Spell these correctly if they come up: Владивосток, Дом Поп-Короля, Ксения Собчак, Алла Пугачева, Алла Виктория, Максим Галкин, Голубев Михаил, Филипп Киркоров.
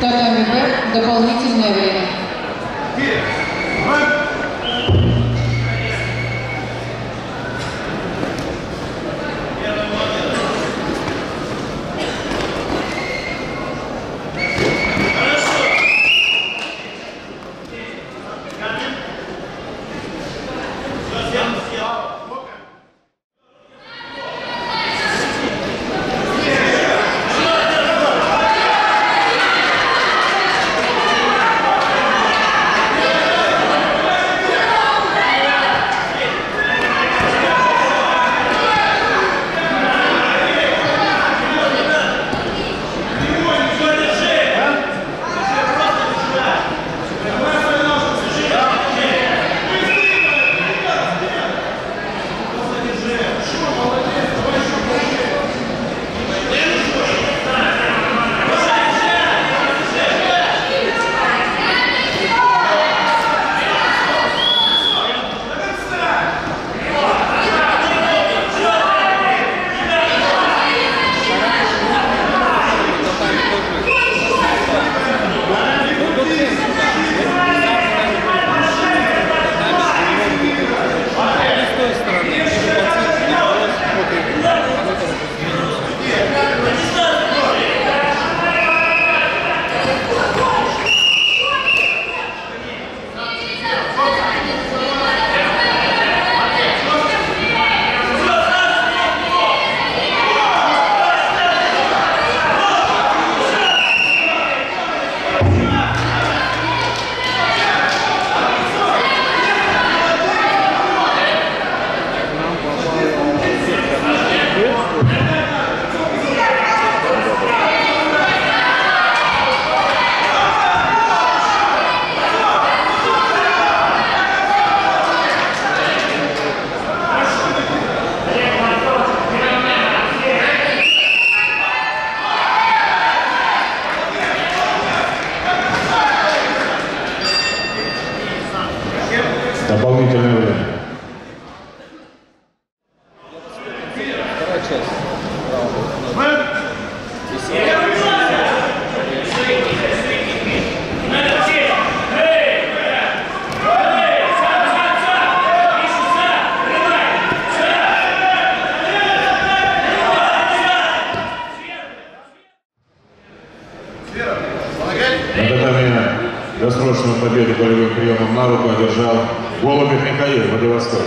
Татами Б, дополнительное время. Дополнительное время. Вторая часть. Досрочную победу болевым приемом на руку одержал Голубев Михаил, Владивосток.